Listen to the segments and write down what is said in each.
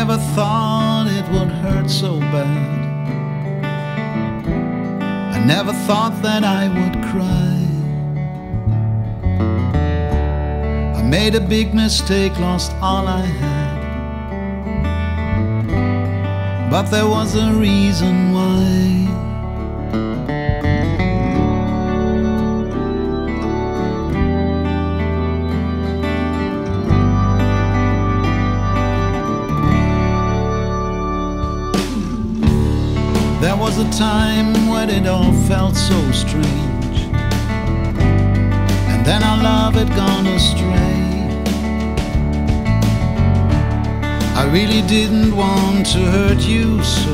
Never thought it would hurt so bad. I never thought that I would cry. I made a big mistake, lost all I had, but there was a reason why. There was a time when it all felt so strange, and then our love had gone astray. I really didn't want to hurt you so,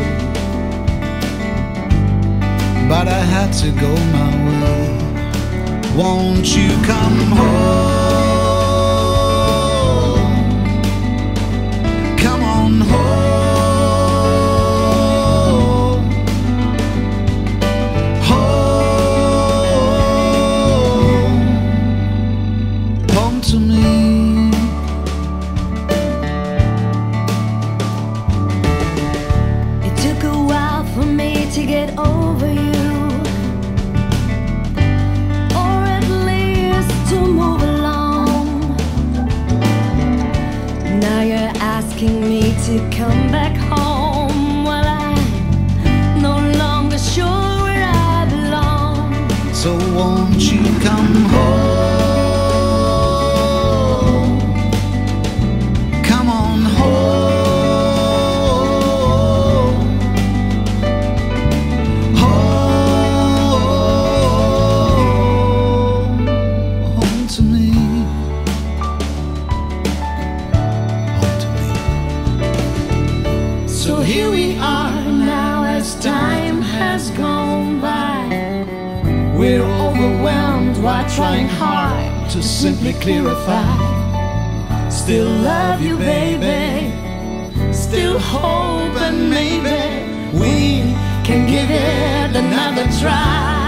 but I had to go my way. Won't you come home? Come on home. To come back home, well, I'm no longer sure where I belong. So won't you come home? Come on home. Home, home to me. So here we are now, as time has gone by. We're overwhelmed while trying hard to simply clarify. Still love you, baby. Still hope, and maybe we can give it another try.